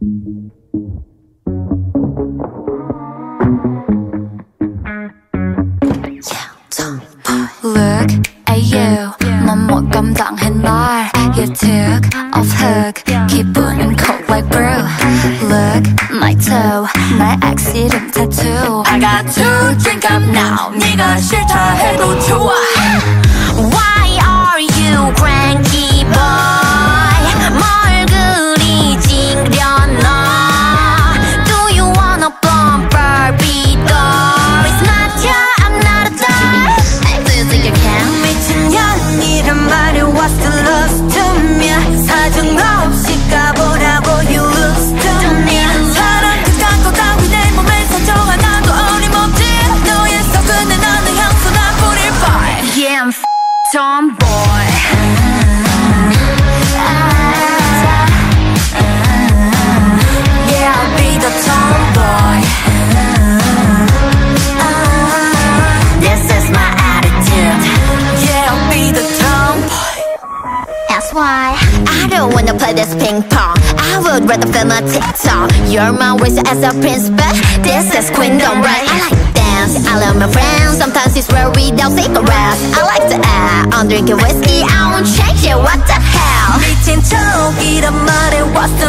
Look at you, 넌 뭐 감당해 날 You took off hook, 기분은 cold like brew Look, my toe, 나의 ex 이름 tattoo I got to drink up now, 네가 싫다 해도 좋아 Why are you cranky boy? 뭘 그리 징그려나 Do you wanna bump Barbie doll? It's not your, I'm not a doll What's the love to me? 사정 없이 가보라고 you lose to me 사랑 그 땅고 따위 내 몸에서 저 하나도 어림없지 너의 썩은 내 나는 향수 난 뿌릴 boy Yeah I'm f***ing Tomboy I don't wanna play this ping pong I would rather film a TikTok You're my wizard as a princess This is Queendom, right? I like dance, I love my friends Sometimes it's where we don't cigarettes I like to act, I'm drinking whiskey I won't change it, what the hell 미친 척이란 말에 왔어